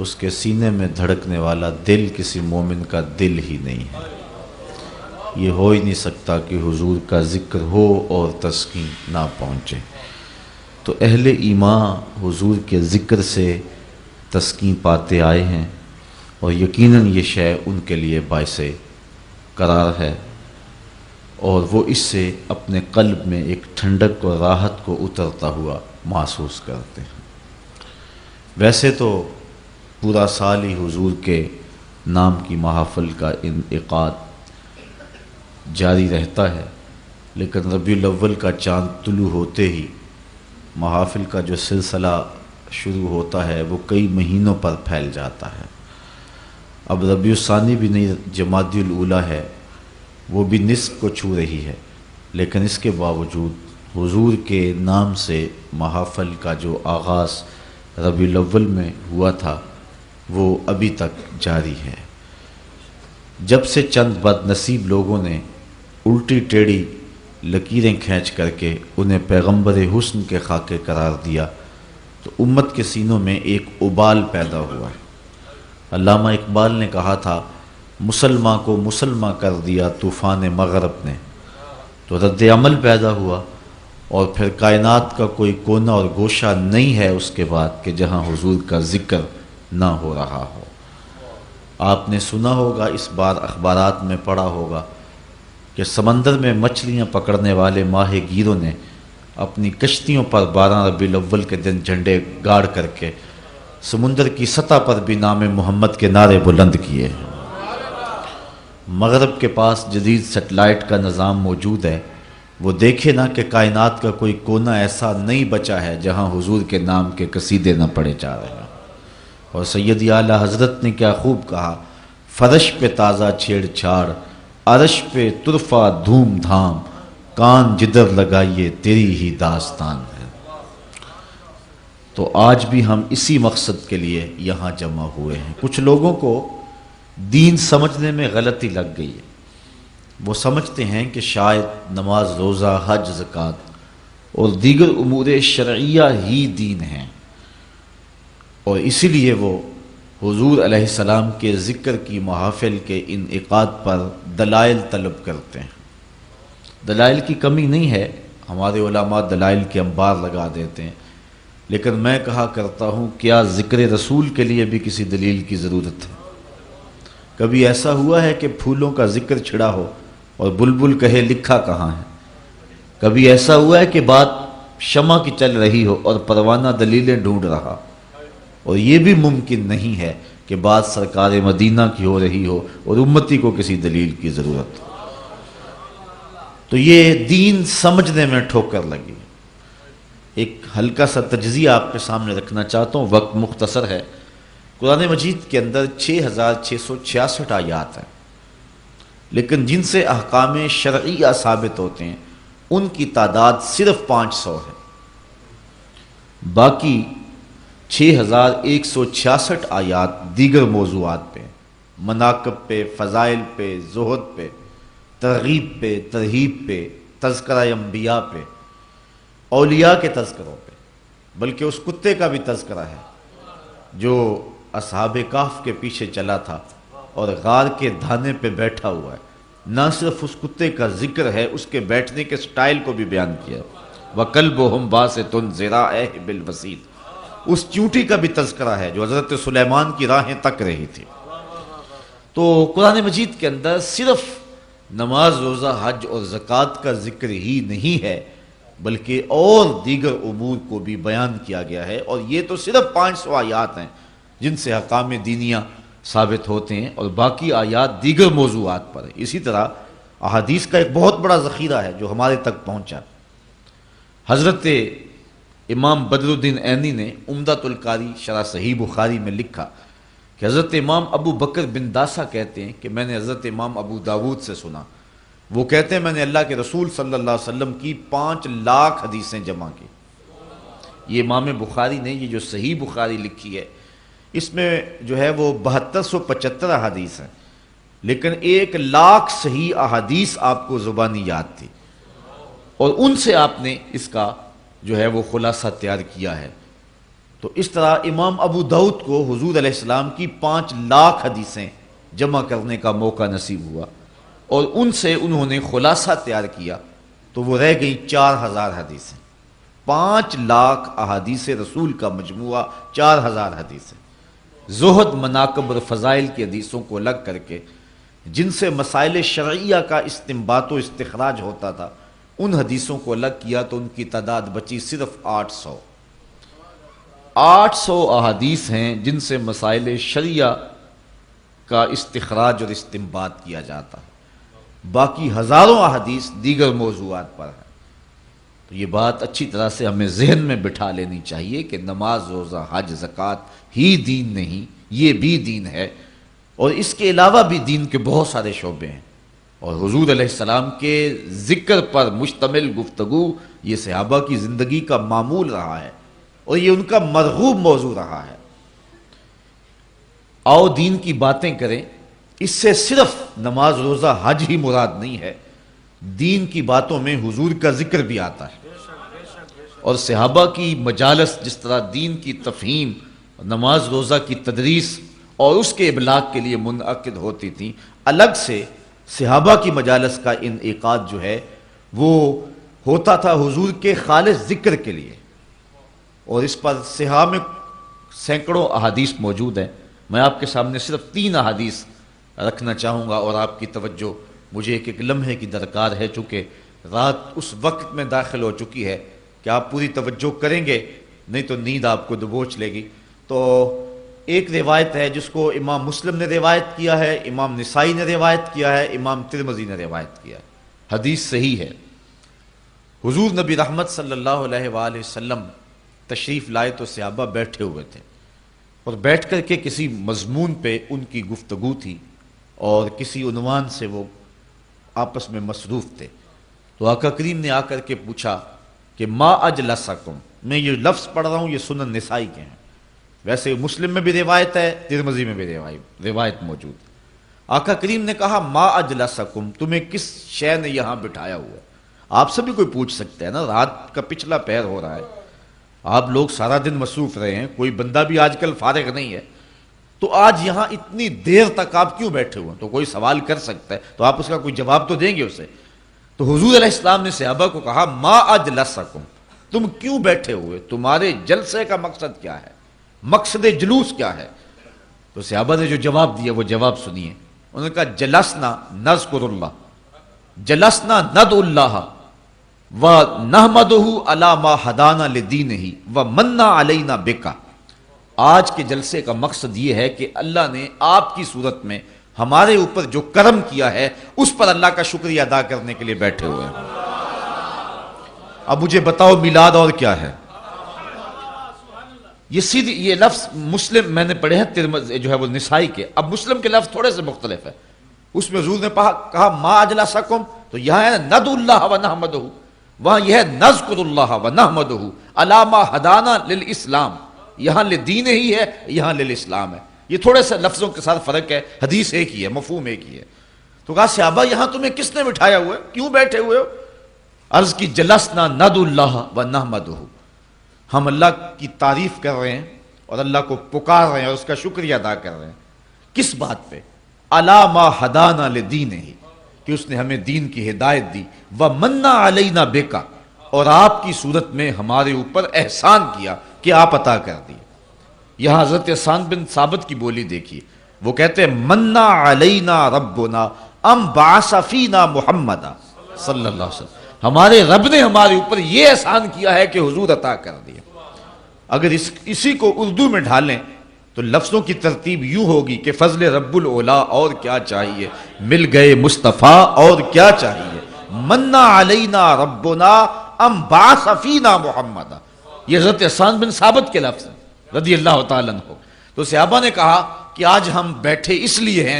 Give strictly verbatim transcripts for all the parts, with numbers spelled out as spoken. उसके सीने में धड़कने वाला दिल किसी मोमिन का दिल ही नहीं है। ये हो ही नहीं सकता कि हुजूर का ज़िक्र हो और तस्कीन ना पहुँचे। तो अहले ईमान हुजूर के ज़िक्र से तस्कीन पाते आए हैं और यकीनन ये शय उनके लिए बायसे करार है और वो इससे अपने कल्ब में एक ठंडक और राहत को उतरता हुआ महसूस करते हैं। वैसे तो पूरा साल ही हुजूर के नाम की महाफिल का इनइक़ाद जारी रहता है, लेकिन रबीउल अव्वल का चाँद तुलू होते ही महाफिल का जो सिलसिला शुरू होता है वो कई महीनों पर फैल जाता है। अब रबीउल सानी भी नहीं, जमादिल ऊला है, वो भी निस्फ को छू रही है, लेकिन इसके बावजूद हुजूर के नाम से महाफिल का जो आगाज़ रबीउल अव्वल में हुआ था वो अभी तक जारी है। जब से चंद बदनसीब लोगों ने उल्टी टेढ़ी लकीरें खींच करके उन्हें पैगंबर हुस्न के खाके करार दिया तो उम्मत के सीनों में एक उबाल पैदा हुआ। अल्लामा इकबाल ने कहा था, मुसलमान को मुसलमान कर दिया तूफ़ान मगरब ने। तो रद्दअमल पैदा हुआ और फिर कायनात का कोई कोना और गोशा नहीं है उसके बाद कि जहां हुजूर का जिक्र ना हो रहा हो। आपने सुना होगा, इस बार अखबारात में पढ़ा होगा कि समंदर में मछलियां पकड़ने वाले माहीगीरों ने अपनी कश्तियों पर बारह रबीउल अव्वल के दिन झंडे गाड़ करके समुंदर की सतह पर भी नाम मोहम्मद के नारे बुलंद किए हैं। मगरब के पास जदीद सेटेलाइट का निज़ाम मौजूद है, वो देखे ना कि कायनात का कोई कोना ऐसा नहीं बचा है जहां हुजूर के नाम के कसीदे न पढ़े जा रहे हैं। और सैयदी आला हज़रत ने क्या खूब कहा, फर्श पे ताज़ा छेड़छाड़, अरश पे तुरफा धूम धाम, कान जिधर लगाइए तेरी ही दास्तान है। तो आज भी हम इसी मकसद के लिए यहाँ जमा हुए हैं। कुछ लोगों को दीन समझने में गलती लग गई है। वो समझते हैं कि शायद नमाज, रोज़ा, हज, ज़कात और दीगर उमूर शरइया ही दीन हैं और इसीलिए वो हुजूर अलैहिस्सलाम के ज़िक्र की महाफिल के इनइक़ाद पर दलाइल तलब करते हैं। दलाइल की कमी नहीं है, हमारे उलमा दलाइल के अंबार लगा देते हैं, लेकिन मैं कहा करता हूँ क्या ज़िक्र रसूल के लिए भी किसी दलील की ज़रूरत है? कभी ऐसा हुआ है कि फूलों का जिक्र छिड़ा हो और बुलबुल कहे लिखा कहाँ है? कभी ऐसा हुआ है कि बात शमा की चल रही हो और परवाना दलीलें ढूंढ रहा? और ये भी मुमकिन नहीं है कि बात सरकार मदीना की हो रही हो और उम्मती को किसी दलील की ज़रूरत हो। तो ये दीन समझने में ठोकर लगी। एक हल्का सा तजज़िया आपके सामने रखना चाहता हूँ, वक्त मुख्तसर है। कुरान मजीद के अंदर छः हज़ार छः सौ छियासठ आयात हैं, लेकिन जिनसे अहकाम शरइया साबित होते हैं उनकी तादाद सिर्फ पाँच सौ है। बाकी छः हज़ार एक सौ छियासठ आयात दीगर मौज़ूआत पे, मनाकब पे, फ़ज़ाइल पे, ज़ुहद पे, तरग़ीब पे, तरहीब पे, तज़किरा अंबिया पे, औलिया के तज़किरों पे, बल्कि उस कुत्ते का भी तज़किरा है जो असहाबे काफ के पीछे चला था और गार के धाने पे बैठा हुआ है। ना सिर्फ उस कुत्ते का जिक्र है, उसके बैठने के स्टाइल को भी बयान किया। वकल्बुहुम बासितुन ज़राअह बिल वसीद, उस चूंटी का भी तज़किरा है जो हज़रत सुलेमान की राहें तक रही थी। तो कुरान मजीद के अंदर सिर्फ नमाज, रोज़ा, हज और ज़कात का जिक्र ही नहीं है, बल्कि और दीगर उमूर को भी बयान किया गया है। और ये तो सिर्फ पाँच सौ आयात हैं जिनसे अहकाम दीनिया साबित होते हैं और बाकी आयात दीगर मौजूआत पर है। इसी तरह अहादीस का एक बहुत बड़ा ज़ख़ीरा है जो हमारे तक पहुँचा। हज़रत इमाम बदरुद्दीन ऐनी ने उम्दतुल कारी शरह सही बुखारी में लिखा कि हज़रत इमाम अबू बकर बिन दासा कहते हैं कि मैंने हज़रत इमाम अबू दाऊद से सुना। वो कहते हैं मैंने अल्लाह के रसूल सल्लल्लाहु अलैहि वसल्लम की पाँच लाख हदीसें जमा की। ये इमाम बुखारी ने ये जो सही बुखारी लिखी है इसमें जो है वो बहत्तर सौ पचहत्तर अहादीस हैं, लेकिन एक लाख सही अहादीस आपको ज़ुबानी याद थी और उनसे आपने इसका जो है वो खुलासा तैयार किया है। तो इस तरह इमाम अबू दाऊद को हुजूर अलैहिस्सलाम की पाँच लाख हदीसें जमा करने का मौका नसीब हुआ और उनसे उन्होंने खुलासा तैयार किया, तो वो रह गई चार हज़ार हदीसें। पाँच लाख अहादीस रसूल का मजमुआ चार हज़ार हदीसें। ज़ुहद, मनाकब और फ़ज़ाइल की हदीसों को अलग करके जिनसे मसाइल शरईया का इस्तिंबात व इस्तखराज होता था, उन हदीसों को अलग किया तो उनकी तादाद बची सिर्फ आठ सौ। आठ सौ अहादीस हैं जिनसे मसाइल शरिया का इस्तखराज और इस्तिंबात किया जाता है। बाकी हज़ारों अहादीस दीगर मौज़ूआत पर हैं। तो ये बात अच्छी तरह से हमें जहन में बिठा लेनी चाहिए कि नमाज, रोज़ा, हज, ज़कात ही दीन नहीं, ये भी दीन है और इसके अलावा भी दीन के बहुत सारे शोबे हैं। और हुजूर अलैहिस्सलाम के ज़िक्र पर मुश्तमिल गुफ्तगू ये सहाबा की ज़िंदगी का मामूल रहा है और ये उनका मरगूब मौजू रहा है। आओ दीन की बातें करें, इससे सिर्फ नमाज, रोज़ा, हज ही मुराद नहीं है। दीन की बातों में हुजूर का जिक्र भी आता है और सहाबा की मजालस, जिस तरह दीन की तफहीम, नमाज, रोज़ा की तदरीस और उसके इबलाग के लिए मुनअक़िद होती थी, अलग से सहाबा की मजालस का इन्क़ाद जो है वो होता था हुजूर के खालिस जिक्र के लिए। और इस पर सिहा में सैकड़ों अहादीस मौजूद हैं। मैं आपके सामने सिर्फ तीन अहादीस रखना चाहूँगा और आपकी तवज्जो मुझे एक एक लम्हे की दरकार है, चूँकि रात उस वक्त में दाखिल हो चुकी है कि आप पूरी तवज्जो करेंगे, नहीं तो नींद आपको दबोच लेगी। तो एक रिवायत है जिसको इमाम मुस्लिम ने रिवायत किया है, इमाम निसाई ने रिवायत किया है, इमाम तिरमिज़ी ने रिवायत किया है। हदीस सही है। हुजूर नबी रहमत सल्लल्लाहु अलैहि वसल्लम तशरीफ़ लाए तो सहाबा बैठे हुए थे और बैठ कर के किसी मजमून पे उनकी गुफ्तगू थी और किसी उन्वान से वो आपस में मसरूफ़ थे। तो आका करीम ने आकर के पूछा कि मा अजलसकुम, मैं ये लफ्ज़ पढ़ रहा हूँ, ये सुनन निसाई के हैं, वैसे मुस्लिम में भी रिवायत है, तिरमिज़ी में भी रिवायत मौजूद है। आका करीम ने कहा मा अजलसकुम, तुम्हें किस शय ने यहाँ बिठाया हुआ है? आपसे भी कोई पूछ सकता है ना, रात का पिछला पहर हो रहा है, आप लोग सारा दिन मसरूफ़ रहे हैं, कोई बंदा भी आजकल फारिग नहीं है, तो आज यहाँ इतनी देर तक आप क्यों बैठे हुए हैं? तो कोई सवाल कर सकता है तो आप उसका कोई जवाब तो देंगे उसे। तो हुजूर अलैहिस्सलाम ने सहाबा को कहा मा अजलसकुम, तुम क्यों बैठे हुए, तुम्हारे जलसे का मकसद क्या है, मकसद जुलूस क्या है? तो सहाबा ने जो जवाब दिया वो जवाब सुनिए। उन्होंने कहा जलसना नज़कुरुल्लाह, जलसना नदउल्लाह व नहमदहु अला मा हदाना लिदीनिही व मन्ना अलैना बिका। आज के जलसे का मकसद ये है कि अल्लाह ने आपकी सूरत में हमारे ऊपर जो करम किया है उस पर अल्लाह का शुक्रिया अदा करने के लिए बैठे हुए हैं। अब मुझे बताओ मिलाद और क्या है? ये सीधी ये लफ्ज़ मुस्लिम मैंने पढ़े हैं, तिरमिज़ी जो है वो निसाई के। अब मुस्लिम के लफ्ज़ थोड़े से मुख्तलिफ है, उसमें हुजूर ने कहा मा अजलसकुम, तो यहाँ है नदुल्लाह व नहमदहु, वहाँ यह है नज़कुरुल्लाह व नहमदहु अला मा हदाना लिल इस्लाम, यहाँ लिदीन ही है, यहाँ लिल इस्लाम है। ये थोड़े से लफ्ज़ों के साथ फ़र्क है, हदीस एक ही है, मफहूम एक ही है। तो कहा सहाबा यहाँ तुम्हें किसने बिठाया हुआ है, क्यों बैठे हुए हो? अर्ज़ की जलसना नदुल्लाह व नहमदहु, हम अल्लाह की तारीफ़ कर रहे हैं और अल्लाह को पुकार रहे हैं और उसका शुक्रिया अदा कर रहे हैं। किस बात पर? अला मा हदाना लिदीनिही, कि उसने हमें दीन की हिदायत दी, व मन्ना अलैना बिका, और आपकी सूरत में हमारे ऊपर एहसान किया कि आप अता कर दिए। यहाँ हज़रत हसन बिन साबित की बोली देखिए, वो कहते हैं मन्ना अलैना रब्बुना अम बाअसा फीना मुहम्मदा सल्लल्लाहु अलैहि वसल्लम, हमारे रब ने हमारे ऊपर ये एहसान किया है कि हुजूर अता कर दिए। अगर इस इसी को उर्दू में ढालें तो लफ्ज़ों की तरतीब यूँ होगी कि फजल रब्बुल औला और क्या चाहिए, मिल गए मुस्तफ़ा और क्या चाहिए, मन्ना अलैना रब्बुना अम बाअसा फीना मुहम्मदा। ये हज़रत हसन बिन साबित के लफ्ज़ हैं रज़ी अल्लाह तआला अन्हु। तो सहाबा ने कहा कि आज हम बैठे इसलिए हैं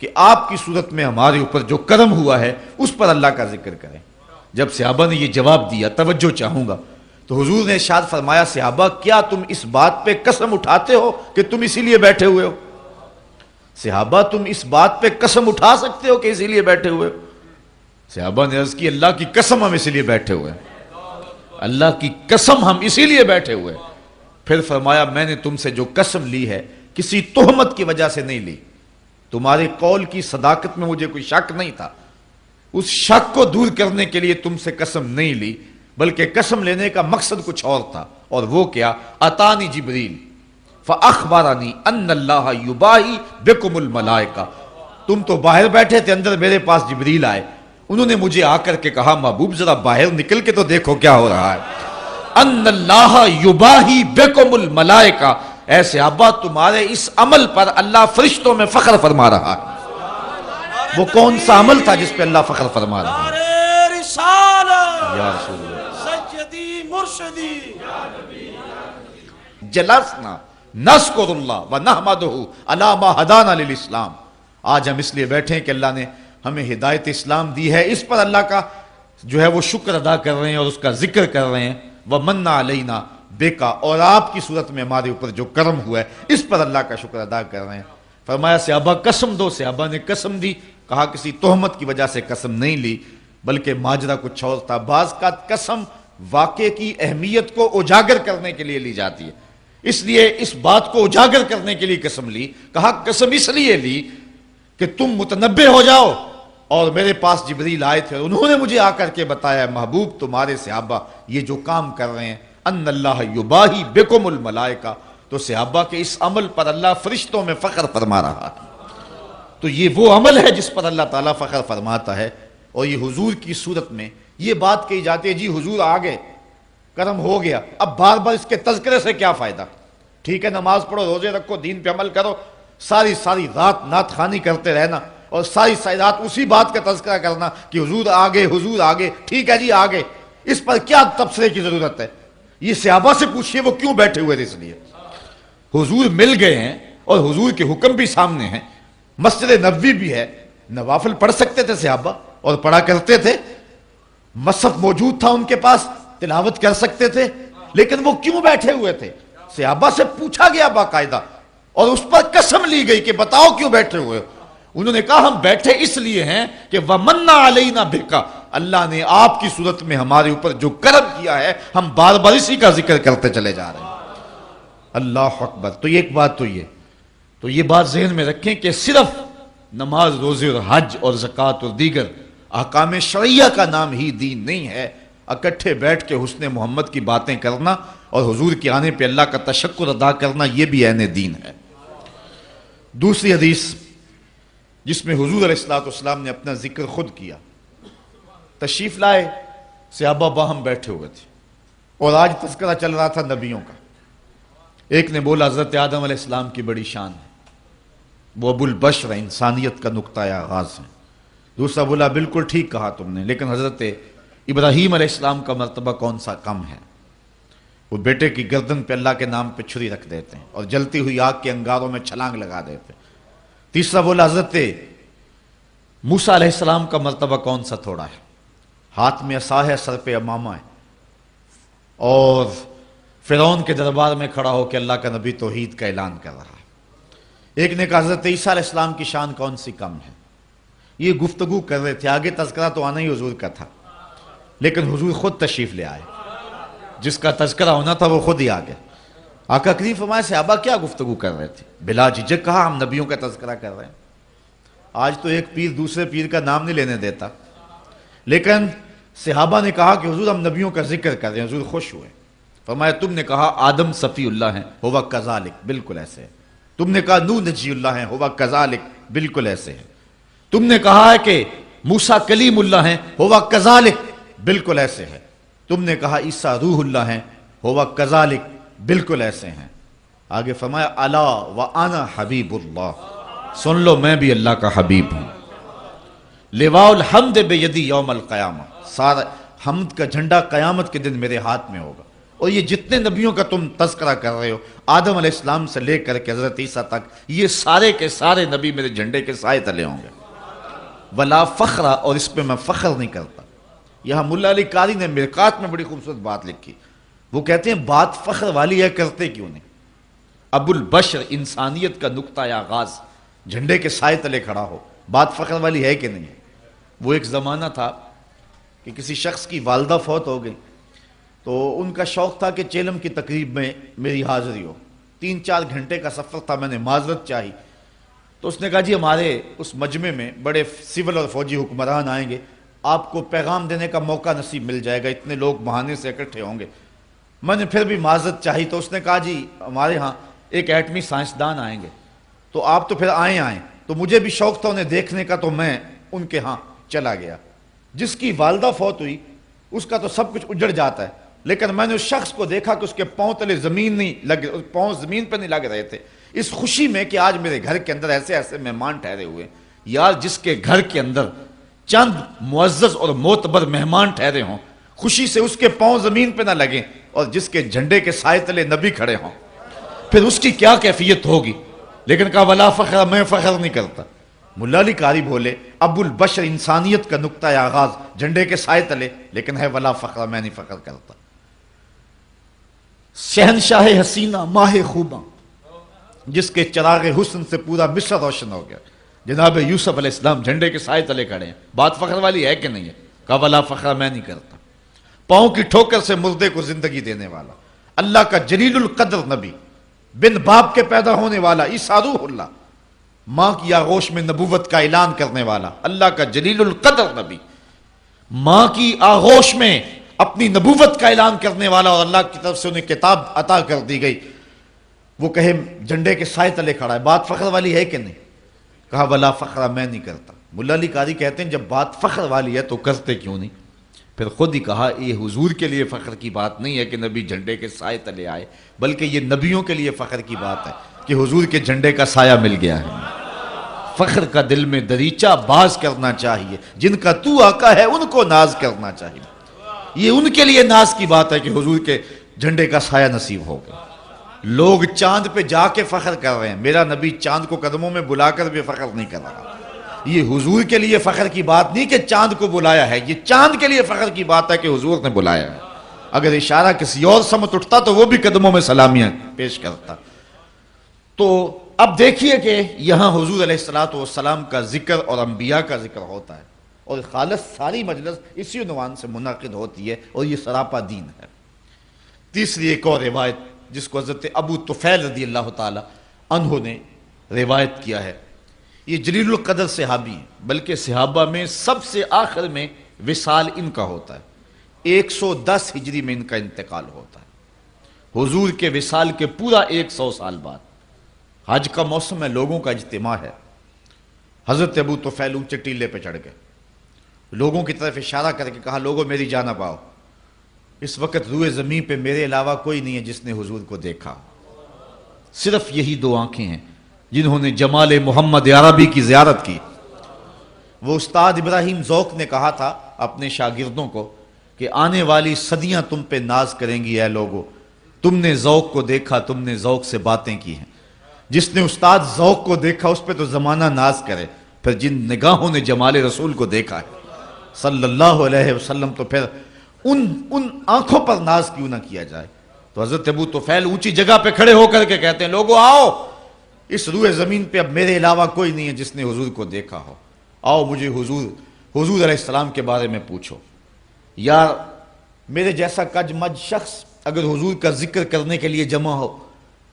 कि आपकी सूरत में हमारे ऊपर जो करम हुआ है उस पर अल्लाह का जिक्र करें। जब सहाबा ने यह जवाब दिया, तवज्जो चाहूँगा, तो हुजूर ने इरशाद फरमाया सहाबा क्या तुम इस बात पे कसम उठाते हो कि तुम इसीलिए बैठे हुए हो? सहाबा तुम इस बात पे कसम उठा सकते हो कि इसीलिए बैठे हुए हो? सहाबा ने अर्ज़ की अल्लाह की कसम हम इसीलिए बैठे हुए हैं, अल्लाह की कसम हम इसीलिए बैठे हुए हैं फिर फरमाया, मैंने तुमसे जो कसम ली है किसी तोहमत की वजह से नहीं ली, तुम्हारे कौल की सदाकत में मुझे कोई शक नहीं था, उस शक को दूर करने के लिए तुमसे कसम नहीं ली, बल्कि कसम लेने का मकसद कुछ और था। और वो क्या? अतानी जिब्रील फ़अख़बरनी अन्नल्लाह युबाही बिकुमुल मलाइका, तुम तो बाहर बैठे थे, अंदर मेरे पास जिब्रील आए, उन्होंने मुझे आकर के कहा, महबूब जरा बाहर निकल के तो देखो क्या हो रहा है। अन्नल्लाह युबाही बिकुमुल मलाइका, ऐसे अब्बा तुम्हारे इस अमल पर अल्लाह फरिश्तों में फख्र फरमा रहा है। वो कौन सा अमल था जिस पे अल्लाह फख्र फरमा रहा है? जलसना नस्कुरुल्लाह व नहमदुहु अला मा हदाना लिल इस्लाम, आज हम इसलिए बैठे हैं कि अल्लाह ने हमें हिदायत इस्लाम दी है, इस पर अल्लाह का जो है वो शुक्र अदा कर रहे हैं और उसका जिक्र कर रहे हैं। व मन्ना अलैना बेका, और आपकी सूरत में हमारे ऊपर जो कर्म हुआ है इस पर अल्लाह का शुक्र अदा कर रहे हैं। फरमाया सहाबा कसम दो, सहाबा ने कसम दी, कहा किसी तोहमत की वजह से कसम नहीं ली, बल्कि माजरा कुछ और था। बाज का कसम वाक़े की अहमियत को उजागर करने के लिए ली जाती है, इसलिए इस बात को उजागर करने के लिए कसम ली। कहा कसम इसलिए ली कि तुम मुतनब्बे हो जाओ, और मेरे पास जिब्रील आए थे, उन्होंने मुझे आकर के बताया, महबूब तुम्हारे सहाबा ये जो काम कर रहे हैं, अन्नल्लाह युबाही बिकुमुल मलाइका, तो सहाबा के इस अमल पर अल्लाह फरिश्तों में फख्र फरमा रहा है। तो ये वो अमल है जिस पर अल्लाह ताला फख्र फरमाता है। और ये हुजूर की सूरत में ये बात कही जाती है, जी हुजूर आ गए, कर्म हो गया, अब बार बार इसके तज़किरे से क्या फ़ायदा। ठीक है, नमाज पढ़ो, रोजे रखो, दीन पे अमल करो, सारी सारी रात नात खानी करते रहना और सारी सारी रात उसी बात का तज़किरा करना कि हुजूर आ गए, हुजूर आ गए। ठीक है जी, आ गए, इस पर क्या तबसरे की ज़रूरत है? ये सहाबा से पूछिए वो क्यों बैठे हुए थे, इसलिए हुजूर मिल गए हैं और हुजूर के हुक्म भी सामने हैं, मस्जिद नबवी भी है, नवाफिल पढ़ सकते थे सहाबा और पढ़ा करते थे, मसहफ मौजूद था उनके पास, तिलावत कर सकते थे, लेकिन वो क्यों बैठे हुए थे? सहाबा से पूछा गया बाकायदा और उस पर कसम ली गई कि बताओ क्यों बैठे हुए। उन्होंने कहा हम बैठे इसलिए हैं कि वमन्ना अलैना बिका, अल्लाह ने आपकी सूरत में हमारे ऊपर जो कर्म किया है, हम बार बार इसी का जिक्र करते चले जा रहे हैं। अल्लाह अकबर। तो ये एक बात, तो ये तो ये बात जहन में रखें कि सिर्फ नमाज, रोजे और हज और ज़कात और दीगर अहकाम शरिया का नाम ही दीन नहीं है। इकट्ठे बैठ के हुस्न मोहम्मद की बातें करना और हुजूर के आने पे अल्लाह का तशक्कुर अदा करना, यह भी ऐन दीन है। दूसरी हदीस जिसमें हुजूर अलैहिस्सलातु वस्सलाम ने अपना जिक्र खुद किया, तशरीफ लाए, सहाबा बाहम बैठे हुए थे और आज तस्करा चल रहा था नबियों का। एक ने बोला हजरत आदम अलैहिस्सलाम की बड़ी शान है, वो अबुल बशर, इंसानियत का नुक्ता आगाज है। दूसरा बोला बिल्कुल ठीक कहा तुमने, लेकिन हजरत इब्राहीम अलैहिस्सलाम का मर्तबा कौन सा कम है? वो बेटे की गर्दन पे अल्लाह के नाम पे छुरी रख देते हैं और जलती हुई आग के अंगारों में छलांग लगा देते हैं। तीसरा बोला हजरत मूसा अलैहिस्सलाम का मर्तबा कौन सा थोड़ा है, हाथ में असा है, सर पे अमामा है, और फिरौन के दरबार में खड़ा होकर अल्लाह का नबी तौहीद का ऐलान कर रहा है। एक ने कहा हजरत ईसा अलैहिस्सलाम की शान कौन सी कम है? ये गुफ्तगू कर रहे थे, आगे तज़किरा तो आना ही हुजूर का था, लेकिन हुजूर खुद तशरीफ ले आए, जिसका तज़किरा होना था वो खुद ही आ गए। आका करीम फरमाए सहाबा क्या गुफ्तगू कर रहे थे? बिला झिझक कहा हम नबियों का तज़किरा कर रहे हैं। आज तो एक पीर दूसरे पीर का नाम नहीं लेने देता, लेकिन सहाबा ने कहा कि हुजूर हम नबियों का जिक्र कर रहे हैं, हुजूर खुश हुए। फरमाया तुमने कहा आदम सफ़ीउल्लाह हैं, हुवा कज़ालिक, बिल्कुल ऐसे है। तुमने कहा नूह नजीउल्लाह हैं, हुवा कज़ालिक, बिल्कुल ऐसे है। तुमने कहा है कि मूसा कलीमुल्लाह हैं, हुवा कज़ालिक, बिल्कुल ऐसे है। तुमने कहा ईसा रूहुल्लाह हैं, हुवा कज़ालिक, बिल्कुल ऐसे हैं। आगे फरमाया अला व आना हबीबुल्लाह, सुन लो मैं भी अल्लाह का हबीब हूँ। लिवाउल हम्द बेयदी यौमल क़यामा, सारा हमद का झंडा क़यामत के दिन मेरे हाथ में होगा। और ये जितने नबियों का तुम तज़किरा कर रहे हो, आदम अलैहिस्सलाम से लेकर के हज़रत ईसा तक, ये सारे के सारे नबी मेरे झंडे के साए तले होंगे। वला फखरा, और इस पर मैं फ़ख्र नहीं करता। यहाँ मुल्ला अली कारी ने मिरकात में बड़ी खूबसूरत बात लिखी, वो कहते हैं बात फ़ख्र वाली है, करते क्यों नहीं? अबुल बशर, इंसानियत का नुक्ता या आगाज़, झंडे के साए तले खड़ा हो, बात फ़ख्र वाली है कि नहीं है? वो एक ज़माना था कि किसी शख्स की वालदा फौत हो गई, तो उनका शौक़ था कि चेलम की तकरीब में मेरी हाज़िरी हो। तीन चार घंटे का सफ़र था, मैंने माजरत चाही तो उसने कहा जी हमारे उस मजमे में बड़े सिविल और फौजी हुक्मरान आएंगे, आपको पैगाम देने का मौका नसीब मिल जाएगा, इतने लोग बहाने से इकट्ठे होंगे। मैंने फिर भी माजरत चाही तो उसने कहा जी हमारे यहाँ एक एटमी साइंसदान आएंगे, तो आप तो फिर आए आएँ। तो मुझे भी शौक़ था उन्हें देखने का, तो मैं उनके यहाँ चला गया। जिसकी वालदा फौत हुई उसका तो सब कुछ उजड़ जाता है, लेकिन मैंने उस शख्स को देखा कि उसके पाँव तले ज़मीन नहीं लग, पाँव ज़मीन पर नहीं लग रहे थे, इस खुशी में कि आज मेरे घर के अंदर ऐसे ऐसे मेहमान ठहरे हुए। यार जिसके घर के अंदर चंद मुअज़्ज़ज़ और मोतबर मेहमान ठहरे हों, खुशी से उसके पाँव ज़मीन पर ना लगें, और जिसके झंडे के साए तले नबी खड़े हों, फिर उसकी क्या कैफियत होगी। लेकिन कहा वला फ़ख्र, मैं फ़ख्र नहीं करता। मुल्ला अली कारी बोले अबुल बशर इंसानियत का नुक्ता आगाज़ झंडे के साए तले, लेकिन है वला फ़ख्र, मैं नहीं फ़ख्र करता। शहनशाह हसीना माह खूबा, जिसके चराग हुस्न से पूरा मिस्र रोशन हो गया, जनाब यूसुफ अलैहिस्सलाम झंडे के साए तले खड़े हैं। बात फ़ख्र वाली है कि नहीं है? का वला फ़ख्र, मैं नहीं करता। पाँव की ठोकर से मुर्दे को ज़िंदगी देने वाला, अल्लाह का जलीलुल क़द्र नबी, बिन बाप के पैदा होने वाला ईसा रूहुल्लाह, माँ की आगोश में नबूवत का ऐलान करने वाला, अल्लाह का जलीलुल क़द्र नबी, माँ की आगोश में अपनी नबूवत का ऐलान करने वाला, और अल्लाह की तरफ से उन्हें किताब अता कर दी गई, वो कहे झंडे के साए तले खड़ा है। बात फ़ख्र वाली है कि नहीं? कहा वला फ़ख्र, मैं नहीं करता। मुल्ला अली कारी कहते हैं जब बात फ़ख्र वाली है तो करते क्यों नहीं? फिर खुद ही कहा ये हुजूर के लिए फ़ख्र की बात नहीं है कि नबी झंडे के साए तले आए, बल्कि ये नबियों के लिए फ़ख्र की बात है कि हुजूर के झंडे का साया मिल गया है। फ़ख्र का दिल में दरीचा बाज करना चाहिए, जिनका तू आका है उनको नाज करना चाहिए। ये उनके लिए नाज की बात है कि हुजूर के झंडे का साया नसीब हो गया। लोग चांद पे जाके फ़ख्र कर रहे हैं, मेरा नबी चांद को कदमों में बुलाकर भी फ़ख्र नहीं कर रहा। ये हुजूर के लिए फ़ख्र की बात नहीं कि चांद को बुलाया है, ये चांद के लिए फ़ख्र की बात है कि हुजूर ने बुलाया है। अगर इशारा किसी और समत उठता तो वो भी कदमों में सलामियाँ पेश करता। तो अब देखिए कि यहाँ हुजूर अलैहिस्सलातु वस्सलाम का जिक्र और अम्बिया का जिक्र होता है, और खालस सारी मजलिस इसी उन्वान से मुनाकिद होती है, और ये सरापा दीन है। तीसरी एक और रिवायत जिसको हज़रत अबू तुफ़ैल रदी अल्लाह ताला अन्हु ने रिवायत किया है, ये जलीलुल क़द्र सहाबी हैं, बल्कि सहाबा में सबसे आखिर में विसाल इनका होता है। एक सौ दस हिजरी में इनका इंतकाल होता है, हुजूर के विसाल के पूरा एक सौ साल बाद। हज का मौसम है, लोगों का इज्तिमा है। हज़रत अबू तुफ़ैल ऊँचे टीले पर चढ़ गए, लोगों की तरफ इशारा करके कहा लोगों मेरी जानिब आओ, इस वक्त रूए ज़मीन पे मेरे अलावा कोई नहीं है जिसने हुजूर को देखा, सिर्फ यही दो आंखें हैं जिन्होंने जमाल मोहम्मद अरबी की ज़ियारत की। वो उस्ताद इब्राहिम ज़ौक ने कहा था अपने शागिर्दों को कि आने वाली सदियां तुम पे नाज करेंगी, ऐ लोगों तुमने ज़ौक को देखा, तुमने ज़ौक से बातें की हैं। जिसने उस्ताद ज़ौक को देखा उस पर तो ज़माना नाज करे, फिर जिन निगाहों ने जमाल रसूल को देखा है सल्लल्लाहु अलैहि वसल्लम, तो फिर उन उन आंखों पर नाज क्यों ना किया जाए। तो हज़रत अबू तुफ़ैल ऊंची जगह पे खड़े होकर के कहते हैं लोगों आओ, इस रूए ज़मीन पे अब मेरे अलावा कोई नहीं है जिसने हुजूर को देखा हो, आओ मुझे हुजूर हुजूर अलैहिस्सलाम के बारे में पूछो। यार मेरे जैसा कजमज शख्स अगर हुजूर का जिक्र करने के लिए जमा हो,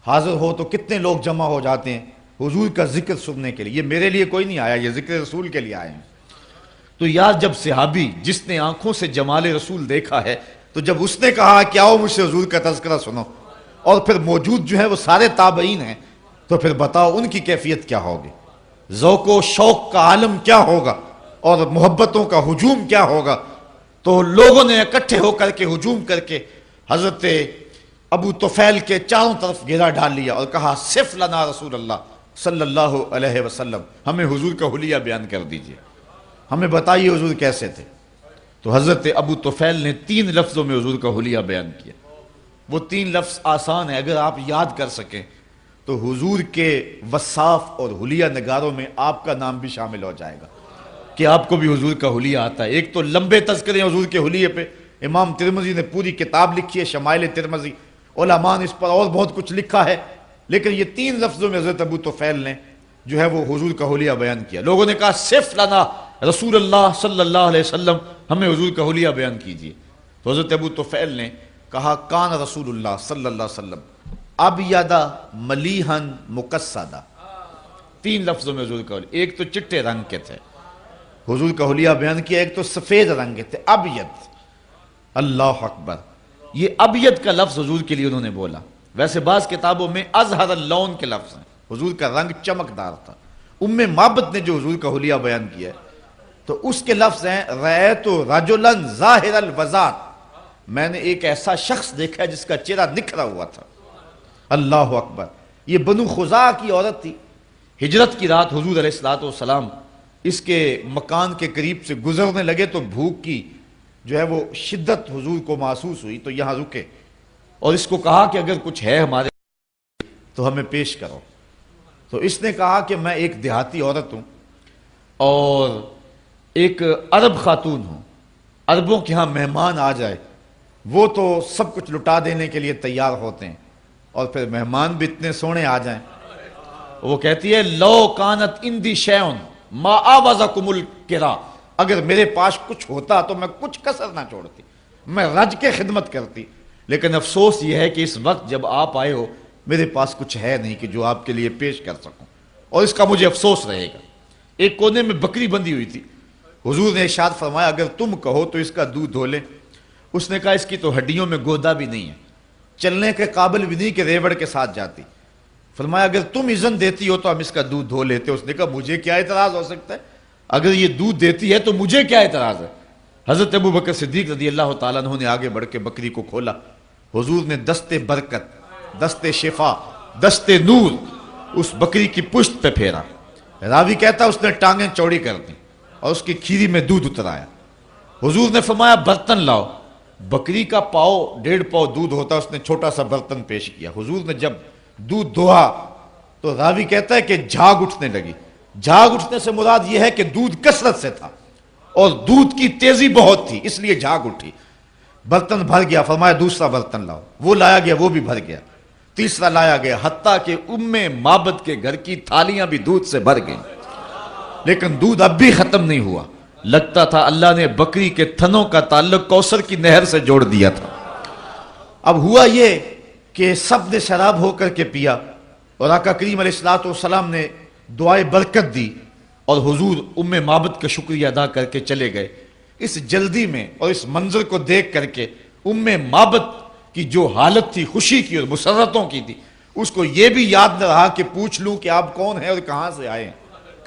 हाज़िर हो, तो कितने लोग जमा हो जाते हैं हुजूर का जिक्र सुनने के लिए। ये मेरे लिए कोई नहीं आया, ये जिक्र रसूल के लिए आए हैं। तो यार जब सहाबी जिसने आंखों से जमाल रसूल देखा है, तो जब उसने कहा कि आओ मुझसे हुजूर का तज़किरा सुनो, और फिर मौजूद जो है वो सारे ताबईन हैं, तो फिर बताओ उनकी कैफियत क्या होगी, ज़ौक़ो शौक़ का आलम क्या होगा, और मोहब्बतों का हुजूम क्या होगा। तो लोगों ने इकट्ठे होकर के हुजूम करके हज़रत अबू तुफ़ैल के चारों तरफ घेरा डाल लिया और कहा सिफ लना रसूल अल्लाह सल्लल्लाहु अलैहि वसल्लम, हमें हुजूर का हुलिया बयान कर दीजिए, हमें बताइए हुजूर कैसे थे। तो हज़रत अबू तुफ़ैल ने तीन लफ्ज़ों में हुजूर का हुलिया बयान किया। वो तीन लफ्ज़ आसान है, अगर आप याद कर सकें तो हुजूर के वसाफ और हुलिया नगारों में आपका नाम भी शामिल हो जाएगा कि आपको भी हुजूर का हुलिया आता है। एक तो लंबे तज़किरे हुजूर के हुलिये पे, इमाम तिरमिज़ी ने पूरी किताब लिखी है शमाइल तिरमिज़ी, उलमा ने इस पर और बहुत कुछ लिखा है, लेकिन ये तीन लफ्ज़ों में हज़रत अबू तुफ़ैल ने जो है वो हुजूर का हुलिया बयान किया। लोगों ने कहा सिफ लना रसूलुल्लाह सल्लल्लाहु अलैहि वसल्लम, हमें हुजूर का हुलिया बयान कीजिए। तो हज़रत अबू तुफ़ैल ने कहा कान रसूलुल्लाह सल्लल्लाहु अलैहि वसल्लम अब यादा मलीहन मुकस्सदा। तीन लफ्जों में हुजूर का हुलिया, एक तो चिट्टे रंग के थे, हुजूर का हुलिया बयान किया, एक तो सफेद रंग के थे अबयद। अल्लाह अकबर, ये अबयद का लफ्ज हुजूर के लिए उन्होंने बोला। वैसे बाज़ किताबों में अजहर लौन के लफ्ज हैं, हुजूर का रंग चमकदार था। उम्मे माबत ने जो हुजूर का हुलिया बयान किया तो उसके लफ्ज हैं रैतु रजुलन ज़ाहिरल वज़ात, मैंने एक ऐसा शख्स देखा जिसका चेहरा निखरा हुआ था। अल्लाह अकबर, ये बनु खुजा की औरत थी। हिजरत की रात हुजूर अलैहिस्सलाम इसके मकान के करीब से गुजरने लगे तो भूख की जो है वो शिद्दत हुजूर को महसूस हुई, तो यहाँ रुके और इसको कहा कि अगर कुछ है हमारे तो हमें पेश करो। तो इसने कहा कि मैं एक देहाती औरत हूँ और एक अरब खातून हूँ, अरबों के यहाँ मेहमान आ जाए वो तो सब कुछ लुटा देने के लिए तैयार होते हैं और फिर मेहमान भी इतने सोने आ जाएं। वो कहती है लो कानत इंदी शैन मा आवाजा कुमुल किरा, अगर मेरे पास कुछ होता तो मैं कुछ कसर ना छोड़ती, मैं रज के खिदमत करती, लेकिन अफसोस यह है कि इस वक्त जब आप आए हो मेरे पास कुछ है नहीं कि जो आपके लिए पेश कर सकूं और इसका मुझे अफसोस रहेगा। एक कोने में बकरी बंधी हुई थी, हुजूर ने इरशाद फरमाया अगर तुम कहो तो इसका दूध धो लें। उसने कहा इसकी तो हड्डियों में गोदा भी नहीं है, चलने के काबिल भी नहीं कि रेवड़ के साथ जाती। फरमाया अगर तुम इज़न देती हो तो हम इसका दूध धो लेते। उसने कहा मुझे क्या एतराज़ हो सकता है, अगर ये दूध देती है तो मुझे क्या एतराज़ है। हज़रत अबू बकर सिद्दीक़ रज़ी अल्लाह तआला अन्हु ने आगे बढ़ के बकरी को खोला, हुजूर ने दस्ते बरकत, दस्ते शिफा, दस्ते नूर उस बकरी की पुश्त पे फेरा। रावी कहता उसने टांगें चौड़ी कर दी और उसकी खीरी में दूध उतराया। हुजूर ने फरमाया बर्तन लाओ, बकरी का पाव डेढ़ पाव दूध होता, उसने छोटा सा बर्तन पेश किया। हुजूर ने जब दूध दोहा तो रावी कहता है कि झाग उठने लगी। झाग उठने से मुराद यह है कि दूध कसरत से था और दूध की तेजी बहुत थी इसलिए झाग उठी। बर्तन भर गया, फरमाया दूसरा बर्तन लाओ, वो लाया गया, वो भी भर गया, तीसरा लाया गया, हत्ता कि उम्मे माबत के घर की थालियां भी दूध से भर गईं, लेकिन दूध अब भी खत्म नहीं हुआ। लगता था अल्लाह ने बकरी के थनों का ताल्लुक कौसर की नहर से जोड़ दिया था। अब हुआ ये कि सब ने शराब होकर के पिया और आका करीम अलैहिस्सलातु वस्सलाम ने दुआए बरकत दी और हुजूर उम्मे माबत का शुक्रिया अदा करके चले गए। इस जल्दी में और इस मंजर को देख करके उम्मे माबत की जो हालत थी खुशी की और मुसरतों की थी, उसको ये भी याद न रहा कि पूछ लूँ कि आप कौन हैं और कहाँ से आए हैं,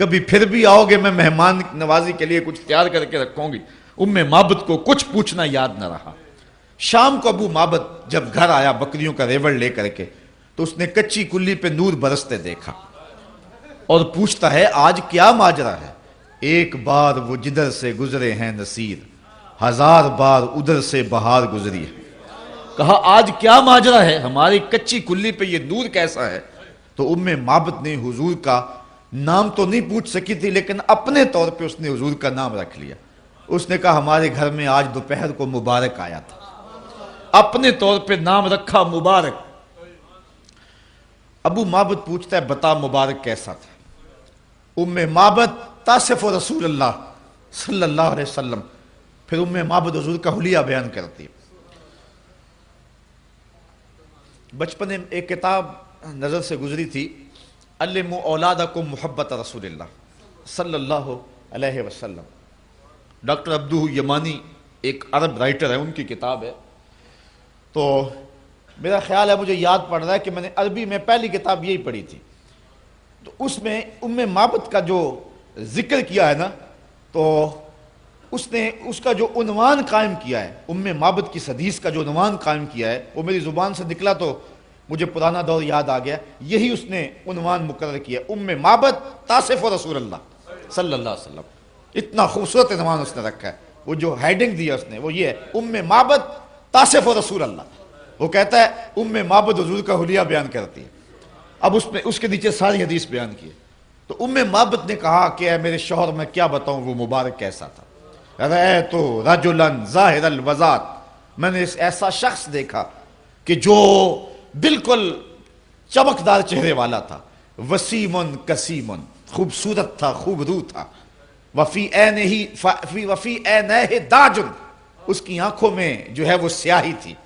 कभी फिर भी आओगे मैं मेहमान नवाजी के लिए कुछ तैयार करके रखूँगी। उम्मे माबत को कुछ पूछना याद न रहा। शाम को अबू माबत जब घर आया बकरियों का रेवड़ ले करके तो उसने कच्ची कुल्ली पे नूर बरसते देखा और पूछता है आज क्या माजरा है। एक बार वो जिधर से गुजरे हैं नसीर, हजार बार उधर से बहार गुजरी है। कहा आज क्या माजरा है, हमारी कच्ची कुल्ली पे ये नूर कैसा है। तो उम्मे माबत ने हुजूर का नाम तो नहीं पूछ सकी थी लेकिन अपने तौर पे उसने हुजूर का नाम रख लिया। उसने कहा हमारे घर में आज दोपहर को मुबारक आया था, अपने तौर पे नाम रखा मुबारक। अबू माबत पूछता है बता मुबारक कैसा था। उम्मे माबत तासिफ रसूलुल्लाह सल्लल्लाहु अलैहि वसल्लम, फिर उम्मे माबत हुजूर का हुलिया बयान करती है। बचपन में एक किताब नज़र से गुजरी थी अल्लिमू औलादकुम मुहब्बत रसूलुल्लाह सल्लल्लाहु अलैहि वसल्लम, डॉक्टर अब्दू यमानी एक अरब राइटर है, उनकी किताब है। तो मेरा ख्याल है मुझे याद पड़ रहा है कि मैंने अरबी में पहली किताब यही पढ़ी थी, तो उसमें उम्मे माबत का जो जिक्र किया है ना तो उसने उसका जो उन्वान कायम किया है, उम्मे माबत की हदीस का जो उन्वान कायम किया है वो मेरी ज़ुबान से निकला तो मुझे पुराना दौर याद आ गया। यही उसने उन्वान मुकर्रर किया उम्मे माबत तासिफ रसूलुल्लाह सल्लल्लाहु अलैहि वसल्लम। इतना खूबसूरत उन्वान उसने रखा है, वो जो हेडिंग दिया उसने वो ये है उम्मे माबत तासिफ रसूलुल्लाह। वो कहता है उम्मे माबत हुजूर का हुलिया बयान करती है। अब उसमें उसके नीचे सारी हदीस बयान की है। तो उम्मे माबत ने कहा कि मेरे शौहर मैं क्या बताऊँ वो मुबारक कैसा था। रह तो रजुलन ज़ाहिरल वज़ात, मैंने इस ऐसा शख्स देखा कि जो बिल्कुल चमकदार चेहरे वाला था। वसीमन कसीमन, खूबसूरत था, खूबरू था। वफ़ी ऐन ही वफ़ी ऐन दाजुन, उसकी आंखों में जो है वो स्याही थी।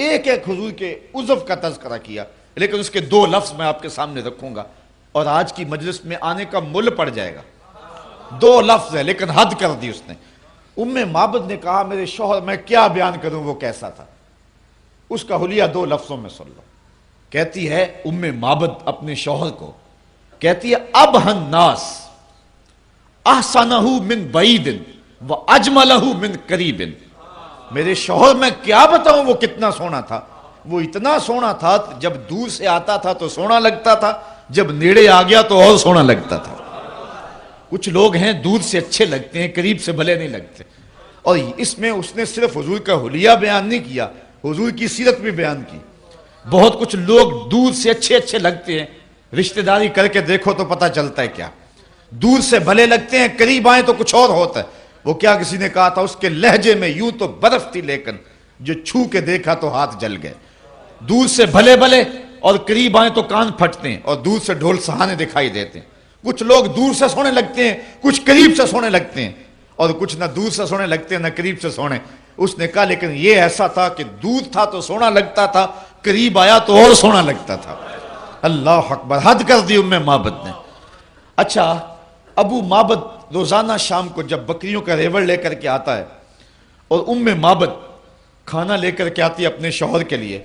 एक एक हुजूर के उज़्फ़ का तज़किरा किया, लेकिन उसके दो लफ्ज़ मैं आपके सामने रखूँगा और आज की मजलिस में आने का मुल पड़ जाएगा। दो लफ्ज़ है लेकिन हद कर दी उसने। उम्मे माबद ने कहा मेरे शोहर मैं क्या बयान करूँ, वो कैसा था। उसका हुलिया दो लफ्ज़ों में सुन लो। कहती है उम्मे माबद अपने शोहर को, कहती है अब हन्नास अहसनहु मिन बईदिन व अजमलहु मिन करीबिन। मेरे शोहर मैं क्या बताऊं वो कितना सोना था। वो इतना सोना था जब दूर से आता था तो सोना लगता था, जब नेड़े आ गया तो और सोना लगता था। कुछ लोग हैं दूर से अच्छे लगते हैं, करीब से भले नहीं लगते। और इसमें उसने सिर्फ हुजूर का हुलिया बयान नहीं किया, हुजूर की सीरत भी बयान की। बहुत कुछ लोग दूर से अच्छे अच्छे लगते हैं, रिश्तेदारी करके देखो तो पता चलता है क्या। दूर से भले लगते हैं, करीब आए तो कुछ और होता है। वो क्या किसी ने कहा था, उसके लहजे में यूं तो बर्फ थी लेकिन जो छू के देखा तो हाथ जल गए। दूर से भले भले और करीब आए तो कान फटते हैं और दूर से ढोल सहाने दिखाई देते हैं। कुछ लोग दूर से सोने लगते हैं, कुछ करीब से सोने लगते हैं, और कुछ ना दूर से सोने लगते हैं ना करीब से सोने। उसने कहा लेकिन ये ऐसा था कि दूर था तो सोना लगता था, करीब आया तो और सोना लगता था। अल्लाह अकबर, हद कर दी उम्मे माबद ने। अच्छा, अबू माबद रोजाना शाम को जब बकरियों का रेवड़ लेकर के आता है और उम्मे माबद खाना लेकर के आती है अपने शौहर के लिए,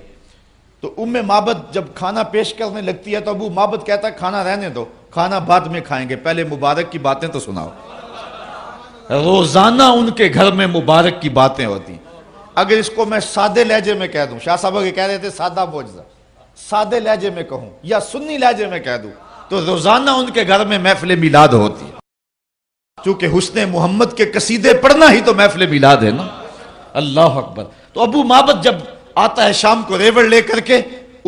तो उम्मे माबद जब खाना पेश करने लगती है तो अबू माबद कहता है खाना रहने दो, खाना बाद में खाएंगे, पहले मुबारक की बातें तो सुनाओ। रोजाना उनके घर में मुबारक की बातें होती। अगर इसको मैं सादे लहजे में कह दूं, शाह साहब के कह रहे थे सादा मोजज़ा, सादे लहजे में कहूं या सुन्नी लहजे में कह दूं तो रोजाना उनके घर में महफिल मिलाद होती है। चूंकि हुस्न मोहम्मद के कसीदे पढ़ना ही तो महफिल मिलाद है ना। अल्लाह अकबर। तो अबू माबद जब आता है शाम को रेवड़ लेकर के,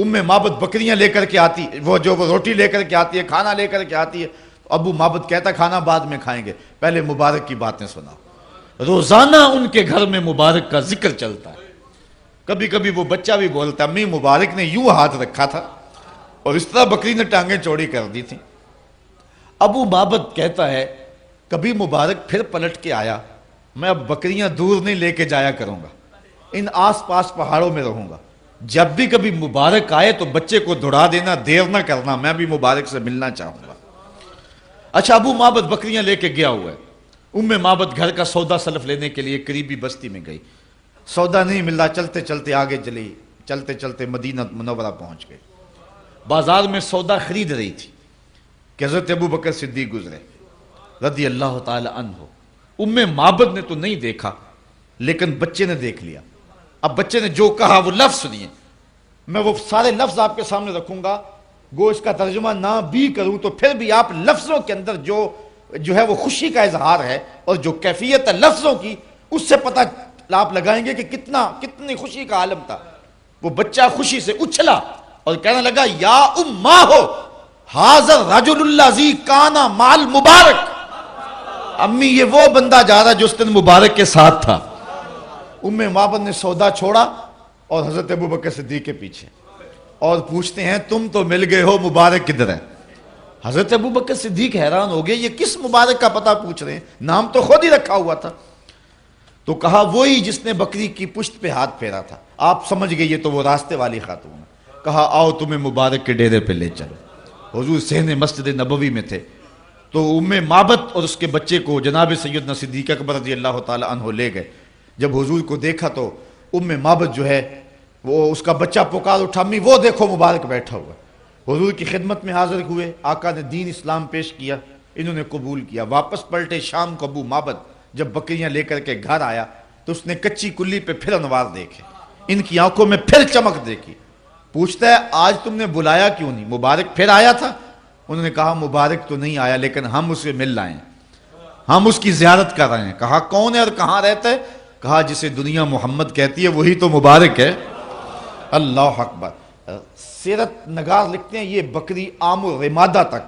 उम्मे माबद बकरियां लेकर के आती, वो जो वो रोटी लेकर के आती है, खाना लेकर के आती है, तो अबू माबद कहता खाना बाद में खाएंगे, पहले मुबारक की बातें सुनाओ। रोजाना उनके घर में मुबारक का जिक्र चलता है। कभी कभी वो बच्चा भी बोलता अम्मी मुबारक ने यूं हाथ रखा था और इस तरह बकरी ने टांगें चौड़ी कर दी थी। अबू माबद कहता है कभी मुबारक फिर पलट के आया, मैं अब बकरियां दूर नहीं लेके जाया करूंगा, इन आसपास पहाड़ों में रहूंगा। जब भी कभी मुबारक आए तो बच्चे को दौड़ा देना, देर ना करना, मैं भी मुबारक से मिलना चाहूंगा। अच्छा, अबू माबद बकरियां लेके गया हुआ है। उम्मे माबद घर का सौदा सलफ लेने के लिए करीबी बस्ती में गई, सौदा नहीं मिल रहा, चलते चलते आगे चली, चलते चलते मदीना मुनव्वरा पहुंच गई। बाजार में सौदा खरीद रही थी कि हजरत अबू बकर सिद्दीक गुजरे रदी अल्लाह ताला अन्हो। उम्मे माबद ने तो नहीं देखा लेकिन बच्चे ने देख लिया। अब बच्चे ने जो कहा वो लफ्ज़ सुनिए, मैं वो सारे लफ्ज़ आपके सामने रखूंगा, गो इसका तर्जुमा ना भी करूं तो फिर भी आप लफ्ज़ों के अंदर जो जो है वो खुशी का इजहार है और जो कैफियत है लफ्ज़ों की, उससे पता आप लगाएंगे कि कितना कितनी खुशी का आलम था। वो बच्चा खुशी से उछला और कहने लगा या उम्मा हो हाज़र रजुलुल्लाज़ी काना माल मुबारक। अम्मी ये वो बंदा जा रहा है जो उस दिन मुबारक के साथ था। उम्मे माबद ने सौदा छोड़ा और हजरत अबू बकर सिद्दीक के पीछे, और पूछते हैं तुम तो मिल गए हो, मुबारक किधर है। हजरत अबू बकर सिद्दीक हैरान हो गए ये किस मुबारक का पता पूछ रहे हैं, नाम तो खुद ही रखा हुआ था। तो कहा वही जिसने बकरी की पुश्त पे हाथ फेरा था। आप समझ गए ये तो वो रास्ते वाली खातून है। कहा आओ तुम्हें मुबारक के डेरे पे ले चलो। हुजूर सहने मस्जिद नबवी में थे तो उम्मे माबद और उसके बच्चे को जनाब सैयदना सिद्दीक़ अकबर रज़ी अल्लाह ताला अन्हो ले गए। जब हुजूर को देखा तो उम्मे माबद जो है वो उसका बच्चा पुकार उठा अम्मी वो देखो मुबारक बैठा हुआ। हुजूर की खिदमत में हाजिर हुए, आका ने दीन इस्लाम पेश किया, इन्होंने कबूल किया। वापस पलटे शाम को अबू माबद जब बकरियाँ लेकर के घर आया तो उसने कच्ची कुल्ली पर फिर अनवार देखे, इनकी आंखों में फिर चमक देखी। पूछता है आज तुमने बुलाया क्यों नहीं, मुबारक फिर आया था। उन्होंने कहा मुबारक तो नहीं आया लेकिन हम उसे मिल आए, हम उसकी ज़ियारत कर रहे हैं। कहा कौन है और कहाँ रहता है। कहा जिसे दुनिया मोहम्मद कहती है वही तो मुबारक है। अल्लाह अकबर। सीरत नगार लिखते हैं ये बकरी आमो रिमादा तक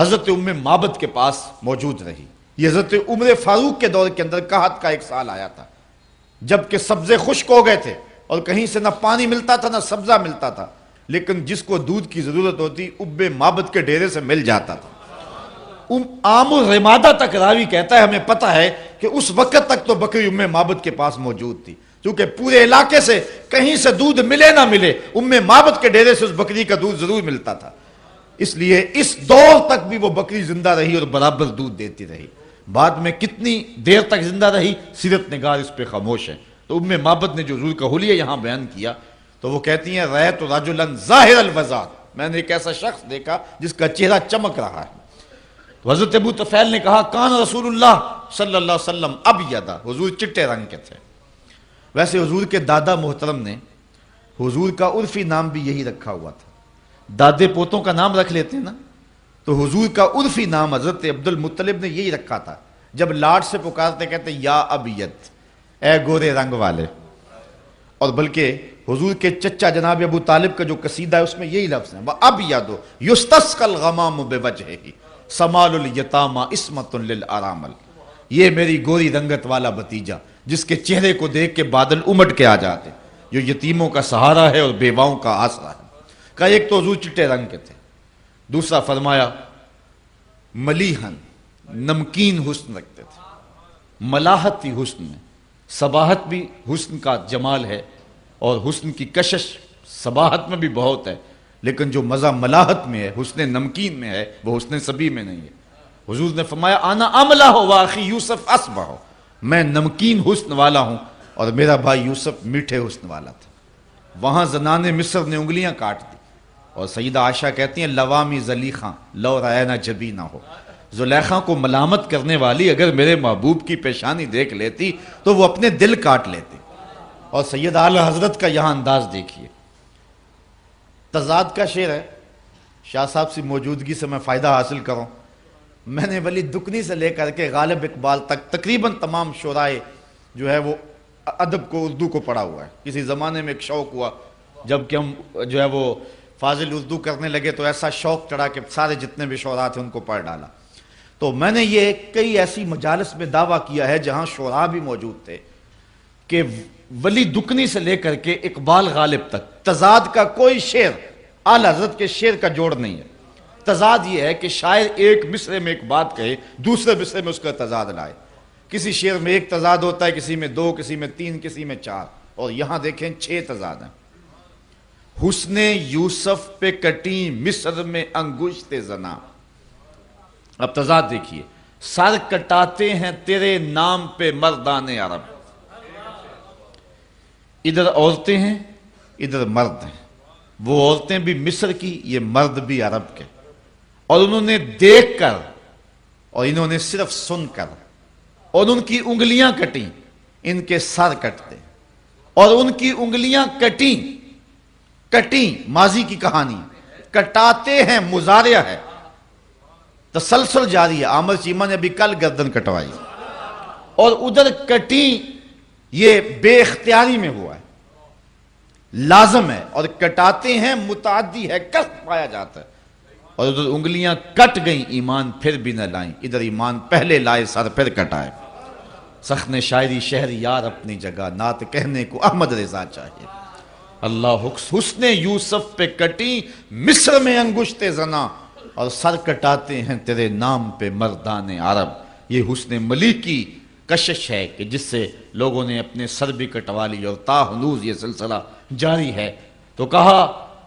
हज़रत उम्मे माबद के पास मौजूद रही। ये हज़रत उमर फारूक के दौर के अंदर कहत का एक साल आया था, जबकि सब्ज़े खुश्क हो गए थे और कहीं से ना पानी मिलता था ना सब्ज़ा मिलता था, लेकिन जिसको दूध की जरूरत होती उम्मे माबद के डेरे से मिल जाता था। आम रिमादा तक रावी कहता है हमें पता है कि उस वक्त तक तो बकरी उम्मे माबद के पास मौजूद थी। क्योंकि पूरे इलाके से कहीं से दूध मिले ना मिले, उम्मे माबद के डेरे से उस बकरी का दूध जरूर मिलता था। इसलिए इस दौर तक भी वो बकरी जिंदा रही और बराबर दूध देती रही। बाद में कितनी देर तक जिंदा रही, सीरत निगार इस पे खामोश है। तो उम्मे माबद ने जो जूर का हुलिया यहाँ बयान किया, तो वो कहती हैं रह तो राजुलन ज़ाहिर अल-वज़ात, मैंने एक ऐसा शख्स देखा जिसका चेहरा चमक रहा है। तो हजरत अबू तुफैल ने कहा कान रसूलुल्लाह सल्लल्लाहु अलैहि वसल्लम अबयदा, हुजूर चिट्टे रंग के थे। वैसे हुजूर के दादा मोहतरम ने हुजूर का उर्फी नाम भी यही रखा हुआ था। दादे पोतों का नाम रख लेते हैं ना, तो हुजूर का उर्फी नाम हजरत अब्दुल मुत्तलिब ने यही रखा था। जब लाड से पुकारते कहते या अबियत, ए गोरे रंग वाले। और बल्कि हुजूर के चचा जनाब अबू तालिब का जो कसीदा है उसमें यही लफ्ज़ है, वह अबियदो युस्तस्कल गमाम बिवजहिही समालुल यतामा इस्मतुन लिल आरामल। ये मेरी गोरी रंगत वाला भतीजा जिसके चेहरे को देख के बादल उमट के आ जाते, जो यतीमों का सहारा है और बेवाओं का आसरा है। का एक तो हुजूर चिट्टे रंग के थे, दूसरा फरमाया मलीहन, नमकीन हुस्न रखते थे। मलाहत ही हुस्न में सबाहत भी हुस्न का जमाल है, और हुस्न की कशिश सबाहत में भी बहुत है, लेकिन जो मज़ा मलाहत में है, हुस्न नमकीन में है, वह हुस्न सभी में नहीं है। हुजूर ने फरमाया आना अमला हो वाखी यूसुफ असबा हो, मैं नमकीन हुस्न वाला हूँ और मेरा भाई यूसुफ मीठे हुस्न वाला था। वहाँ जनाने मिस्र ने उंगलियाँ काट दी, और सईदा आयशा कहती हैं लवामी जलीखा लो रायना जबी ना हो, जुलेखा को मलामत करने वाली अगर मेरे महबूब की पेशानी देख लेती तो वो अपने दिल काट लेती। और सैयद आला हजरत का यहाँ अंदाज देखिए, तजाद का शेर है, शाह साहब सी मौजूदगी से मैं फ़ायदा हासिल करूँ। मैंने वली दुकनी से लेकर के गालिब इकबाल तक तकरीबन तमाम शोराए जो है वो अदब को, उर्दू को पढ़ा हुआ है। किसी ज़माने में एक शौक़ हुआ, जबकि हम जो है वो फाजिल उर्दू करने लगे तो ऐसा शौक़ चढ़ा कि सारे जितने भी शोरा थे उनको पढ़ डाला। तो मैंने ये कई ऐसी मजालस में दावा किया है जहाँ शोरा भी मौजूद थे कि वली दुकनी से लेकर के इकबाल गालिब तक तजाद का कोई शेर आला हज़रत के शेर का जोड़ नहीं है। तजाद यह है कि शायर एक मिसरे में एक बात कहे, दूसरे मिसरे में उसका तजाद लाए। किसी शेर में एक तजाद होता है, किसी में दो, किसी में तीन, किसी में चार, और यहाँ देखें छः तजाद हैं। हुस्ने यूसुफ पे कटी मिस्र में अंगुश्ते जना, अब तजाद देखिए, सर कटाते हैं तेरे नाम पे मर्दाने अरब। इधर औरतें हैं, इधर मर्द हैं, वो औरतें भी मिस्र की, ये मर्द भी अरब के। और उन्होंने देख कर और इन्होंने सिर्फ सुनकर, और उनकी उंगलियां कटी, इनके सर कटते, और उनकी उंगलियां कटी, कटी माजी की कहानी, कटाते हैं मुजारिया है, तसलसल जारी है। आमर चीमा ने अभी कल गर्दन कटवाई, और उधर कटी ये बेइख्तियारी में हुआ है, लाजम है, और कटाते हैं मुतादी है, कष्ट पाया जाता है। और उधर उंगलियां कट गई, ईमान फिर भी न लाई, इधर ईमान पहले लाए सर फिर कटाए। सखने शायरी शहरी यार अपनी जगह, नात कहने को अहमद रजा चाहिए। अल्लाह हुस्ने यूसुफ पे कटी मिस्र में अंगुश्ते जना, और सर कटाते हैं तेरे नाम पे मर्दाने अरब। ये हुस्ने मलिकी कशिश है कि जिससे लोगों ने अपने सर भी कटवा ली, और ताहनूज ये सिलसिला जारी है। तो कहा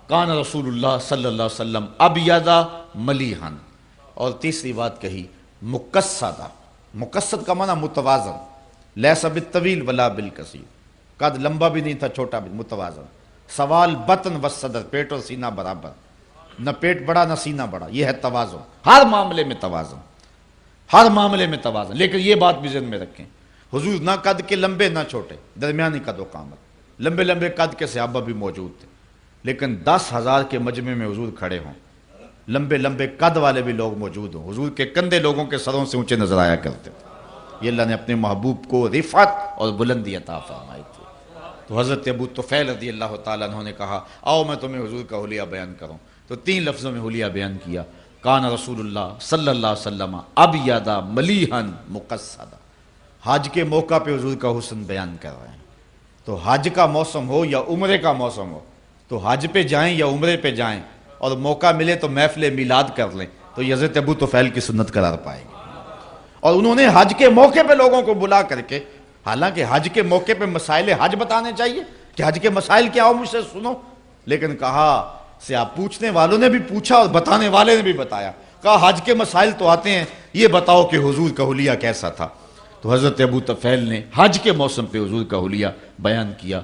कान रसूलुल्लाह सल्लल्लाहु अलैहि वसल्लम अबयदा मलीहन, और तीसरी बात कही मुकस्सदा। मुकस्सद का माना मुतवाज़न, लैसा बित्तवील वला बिलकसीर, कद लंबा भी नहीं था छोटा भी, मुतवाज़न, सवाल बतन व सदर, पेट और सीना बराबर, न पेट बड़ा न सीना बड़ा, यह है तवाज़ुन। हर मामले में तवाज़ुन, हर मामले में तवाज़ुन। लेकिन ये बात भी जहन में रखें, हुजूर ना कद के लंबे ना छोटे, दरमियानी कद व कामत। लंबे लंबे कद के सहाबा भी मौजूद थे, लेकिन दस हज़ार के मजमे में हुजूर खड़े हों, लंबे लंबे कद वाले भी लोग मौजूद हों, हुजूर के कंधे लोगों के सरों से ऊंचे नजर आया करते थे। ये अल्लाह ने अपने महबूब को रिफत और बुलंदी अता फरमाई थी। तो हज़रत अबू तुफैल रज़ी अल्लाह ताला अन्हु ने कहा आओ मैं तुम्हें हुजूर का हुलिया बयान करूँ। तो तीन लफ्ज़ों में हुलिया बयान किया, कान रसूलुल्लाह सल्लल्लाहु अलैहि वसल्लम अबयदा मलीहन मुकस्सदा। हज के मौका पर हुजूर का हुस्न बयान कर रहे हैं। तो हज का मौसम हो या उम्रे का मौसम हो, तो हज पे जाएं या उम्रे पे जाएं, और मौका मिले तो महफिल मिलाद कर लें, तो हज़रत अबू तुफैल की सुन्नत करार पाएंगे। और उन्होंने हज के मौके पे लोगों को बुला करके हालांकि हज के मौके पे मसाइल हज बताने चाहिए कि हज के मसाइल क्या हो, मुझसे सुनो। लेकिन कहा से आप पूछने वालों ने भी पूछा और बताने वाले ने भी बताया। कहा हज के मसाइल तो आते हैं, ये बताओ कि हुजूर का हुलिया कैसा था। तो हज़रत अबू तफैल ने हज के मौसम पे हुजूर का हुलिया बयान किया।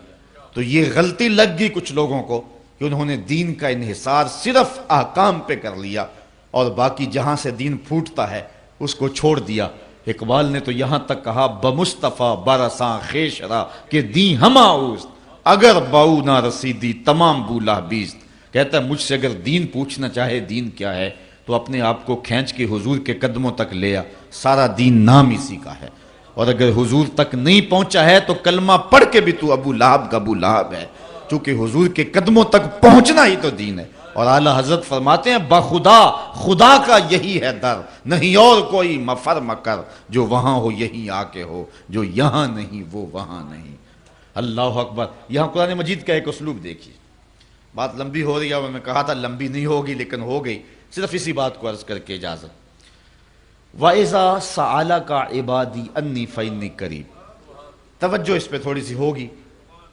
तो ये गलती लग गई कुछ लोगों को कि उन्होंने दीन का इन्हिसार सिर्फ अहकाम पे कर लिया और बाकी जहाँ से दीन फूटता है उसको छोड़ दिया। इकबाल ने तो यहाँ तक कहा बमुस्तफ़ा बारसा खेशरा के दी हमा उस्त अगर बाऊ ना रसीदी तमाम बूला बीज। कहता है मुझसे अगर दीन पूछना चाहे दीन क्या है तो अपने आप को खींच के हुजूर के कदमों तक ले आ, सारा दीन नाम इसी का है। और अगर हुजूर तक नहीं पहुँचा है तो कलमा पढ़ के भी तू अबू लहाब का अबू लहाब है, चूँकि हुजूर के कदमों तक पहुँचना ही तो दीन है। और आला हजरत फरमाते हैं बाखुदा खुदा का यही है दर, नहीं और कोई मफर मकर, जो वहाँ हो यहीं आके हो, जो यहाँ नहीं वो वहाँ नहीं। अल्लाह अकबर। यहाँ कुरान मजीद का एक उसलूब देखिए। बात लंबी हो रही है और मैंने कहा था लंबी नहीं होगी लेकिन हो गई, सिर्फ इसी बात को अर्ज करके इजाज़त। वाइज़ा सआला का इबादी अन्नी फ़इन्नी करीब। तवज्जो इस पर थोड़ी सी होगी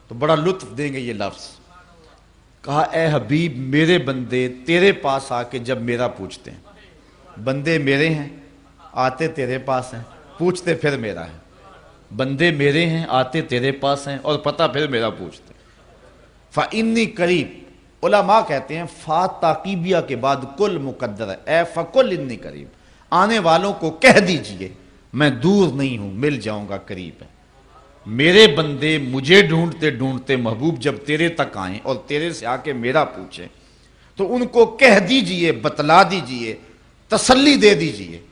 तो बड़ा लुत्फ देंगे ये लफ्ज़। कहा ए हबीब मेरे बंदे तेरे पास आके जब मेरा पूछते हैं, बंदे मेरे हैं आते तेरे पास हैं, पूछते फिर मेरा है। बंदे मेरे हैं आते तेरे पास हैं और पता फिर मेरा पूछते। फ़ा इन्नी करीब। उलमा कहते हैं फ़ा ताक़ीबिया के बाद कुल मुकद्दर है, ए फ़कुल इन्नी करीब। आने वालों को कह दीजिए मैं दूर नहीं हूँ, मिल जाऊँगा, करीब है। मेरे बंदे मुझे ढूंढते ढूंढते महबूब जब तेरे तक आएँ और तेरे से आके मेरा पूछें तो उनको कह दीजिए, बतला दीजिए, तसल्ली दे दीजिए,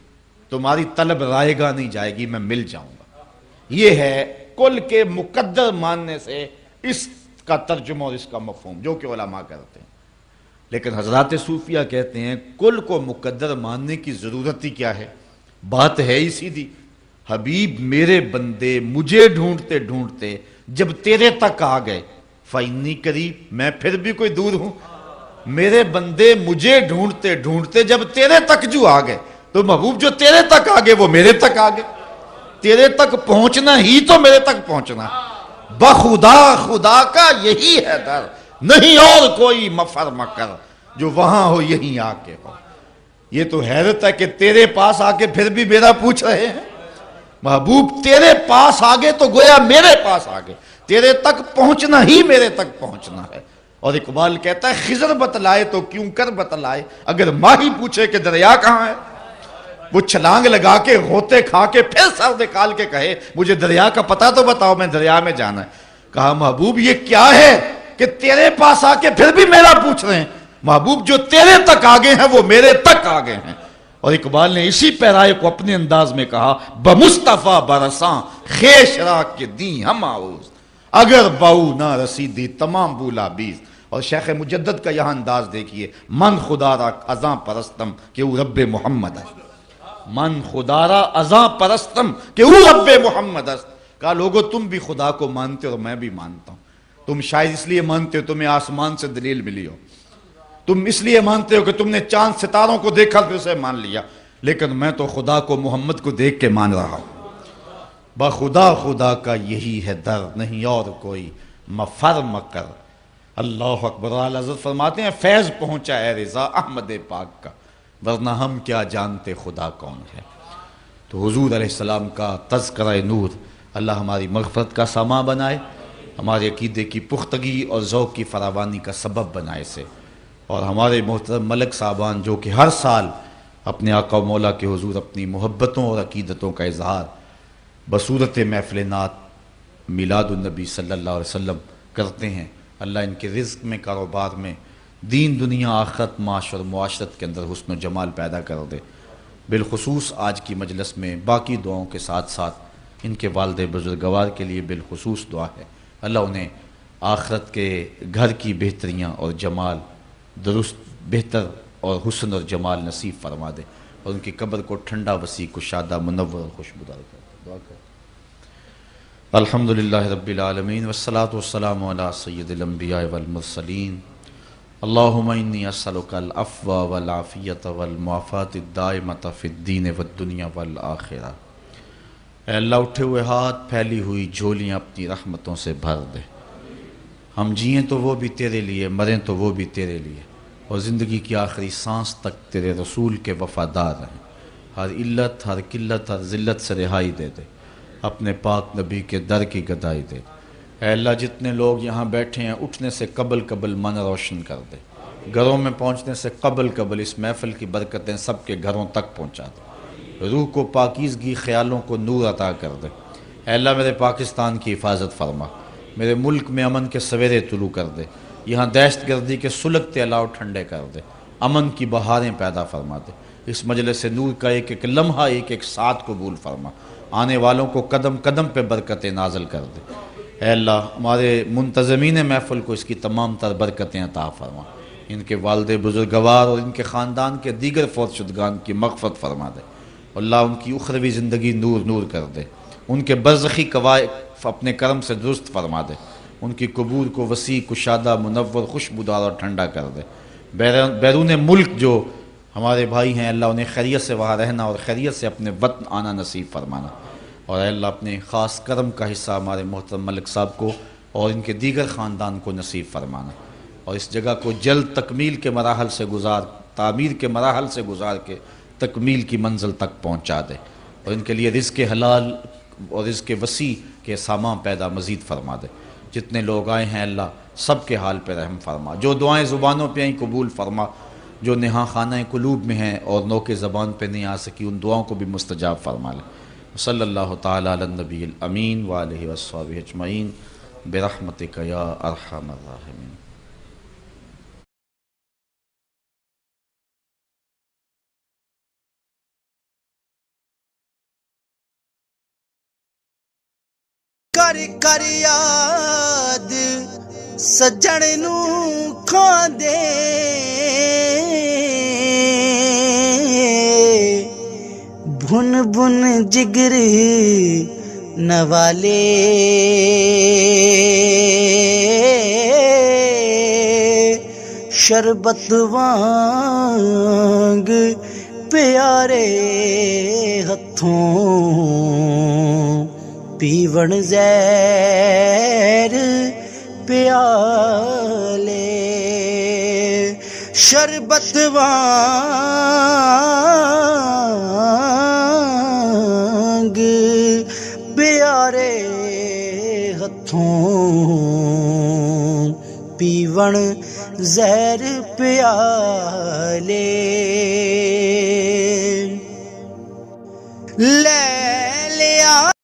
तुम्हारी तलब रायगा नहीं जाएगी, मैं मिल जाऊँगा। ये है कुल के मुकद्दर मानने से इसका तर्जुमा और इसका मफहूम जो कि उलमा करते हैं। लेकिन हजरात सूफिया कहते हैं कुल को मुकद्दर मानने की ज़रूरत ही क्या है, बात है ही सीधी। हबीब मेरे बंदे मुझे ढूंढते ढूंढते जब तेरे तक आ गए, फ़इन्नी करीब, मैं फिर भी कोई दूर हूँ। मेरे बंदे मुझे ढूंढते ढूंढते जब तेरे तक जो आ गए, तो महबूब जो तेरे तक आ गए वो मेरे तक आ गए। तेरे तक पहुँचना ही तो मेरे तक पहुँचना। बखुदा खुदा का यही है दर, नहीं और कोई मफर मकर, जो वहाँ हो यहीं आके हो। ये तो हैरत है कि तेरे पास आके फिर भी मेरा पूछ रहे हैं। महबूब तेरे पास आ गए तो गोया मेरे पास आ गए। तेरे तक पहुंचना ही मेरे तक पहुंचना है। और इकबाल कहता है खिजर बतलाए तो क्यों कर बतलाए, अगर माही पूछे कि दरिया कहाँ है, वो छलांग लगा के होते खा के फिर सर निकाल के कहे मुझे दरिया का पता तो बताओ, मैं दरिया में जाना है। कहा महबूब ये क्या है कि तेरे पास आके फिर भी मेरा पूछ रहे हैं। महबूब जो तेरे तक आ गए हैं वो मेरे तक आ गए हैं। और इकबाल ने इसी पैराए को अपने अंदाज में कहा बमुस्तफ़ा बरसा खेशरा के दी हम आउज अगर बाऊ ना रसीदी तमाम बूला बीज। और शेख मुजद्दद का यह अंदाज देखिए मन खुदारा अजा परस्तम के ऊ रब मोहम्मद अस्त, मन खुदारा अजा परस्तम के ऊ रब मोहम्मद अस्त। कहा लोगो तुम भी खुदा को मानते हो और मैं भी मानता हूँ। तुम शायद इसलिए मानते हो तुम्हें आसमान से दलील मिली हो, तुम इसलिए मानते हो कि तुमने चांद सितारों को देखा फिर उसे मान लिया, लेकिन मैं तो खुदा को मोहम्मद को देख के मान रहा हूँ। बखुदा खुदा का यही है दर, नहीं और कोई मफर मकर। अल्लाह अकबर। आला हज़रत फरमाते हैं फैज़ पहुँचा है रज़ा अहमद पाक का, वरना हम क्या जानते खुदा कौन है। तो हुजूर अलैहिस्सलाम का तज़किरा नूर अल्लाह हमारी मग़फ़िरत का सामा बनाए, हमारे अक़ीदे की पुख्तगी और ज़ौक़ की फरावानी का सबब बनाए से। और हमारे मोहतरम मलक साहबान जो कि हर साल अपने आका मौला के हुजूर अपनी मोहब्बतों और अक़ीदतों का इजहार बसूरत महफ़िल नात मिलादुन्नबी सल्लल्लाहु अलैहि वसल्लम करते हैं, अल्लाह इनके रिज़्क़ में, कारोबार में, दीन दुनिया आख़रत, माश और मुआशरत के अंदर हुस्न ओ जमाल पैदा कर दे। बिलखुसूस आज की मजलिस में बाकी दुआओं के साथ साथ इनके वालिद बुजुर्गवार के लिए बिलखुसूस दुआ है अल्लाह उन्हें आख़रत के घर की बेहतरियाँ और जमाल दुरुस्त बेहतर और हुस्न और जमाल नसीब फरमा दे और उनकी कब्र को ठंडा वसी कुशादा मुनव्वर और खुशबूदार कर दे। दुआ कर। अल्हम्दुलिल्लाह रब्बिल आलमीन वस्सलातु वस्सलामु अला सय्यदिल अंबिया वल मुरसलीन। अल्लाहुम्मा इन्नी अस्अलुकल अफ़्वा वल आफ़ियत वल मुआफ़ात अद-दाइमत फ़िद दीन वद दुनिया वल आख़िरह। अल्लाह उठे हुए हाथ, फैली हुई झोलियाँ अपनी रहमतों से भर दे। हम जिए तो वो भी तेरे लिए, मरें तो वो भी तेरे लिए, और ज़िंदगी की आखिरी सांस तक तेरे रसूल के वफ़ादार रहें। हर इल्लत, हर किल्लत, हर ज़िल्लत से रिहाई दे दे, अपने पाक नबी के दर की गदाई दे। अल्लाह जितने लोग यहाँ बैठे हैं, उठने से कबल कबल मन रोशन कर दे। घरों में पहुँचने से कबल कबल इस महफ़िल की बरकतें सब के घरों तक पहुँचा दे। रूह को पाकीज़गी, ख्यालों को नूर अता कर दे। अल्लाह मेरे पाकिस्तान की हिफाजत फरमा, मेरे मुल्क में अमन के सवेरे तुलू कर दे। यहाँ दहशत गर्दी के सुलगते अलाव ठंडे कर दे, अमन की बहारें पैदा फरमा दे। इस मजलिस से नूर का एक एक लम्हा, एक एक साथ कबूल फरमा। आने वालों को कदम कदम पे बरकतें नाजल कर दे। ऐ अल्लाह हमारे मुंतज़मीन महफिल को इसकी तमाम तर बरकतें अता फरमा। इनके वालिद बुजुर्गवार और इनके ख़ानदान के दीगर फौतशुदगान की मग़फ़िरत फरमा दे। अल्लाह उनकी उखरवी ज़िंदगी नूर नूर कर दे। उनके बरज़ख़ी कवायक़ अपने करम से दुरुस्त फरमा दे। उनकी कबूर को वसी, कुशादा, मुनव्वर, खुशबूदार और ठंडा कर दे। बैरून मुल्क जो हमारे भाई हैं, अल्लाह उन्हें खैरियत से वहाँ रहना और खैरियत से अपने वतन आना नसीब फरमाना। और अल्लाह अपने ख़ास करम का हिस्सा हमारे मोहतरम मलिक साहब को और इनके दीगर ख़ानदान को नसीब फरमाना। और इस जगह को जल्द तकमील के मराहल से गुजार, तामीर के मराहल से गुजार के तकमील की मंजिल तक पहुँचा दे। और इनके लिए रिज़्क़ हलाल और रिज़्क़ वसी के सामा पैदा मज़ीद फरमा दे। जितने लोग आए हैं अल्लाह सब के हाल पर रहम फरमा। जो दुआएँ ज़ुबानों पर आई कबूल फरमा। जो नहा खाना कुलूब में हैं और नौ के ज़बान पर नहीं आ सकी, उन दुआओं को भी मुस्तजाब फरमा लें। सल्लल्लाहु तआला अला नबील अमीन व आलिहि व अस्हाबिहि अजमईन बिरहमतिक या अरहमर राहिमीन। कर कर याद सजन नू खोंदे, भुन भुन जिगर नवाले, शरबत वांग प्यारे हथों पीवण जैर प्याले, शरबत वांग प्यारे हथों पीवण जैर प्याले, ले लिया।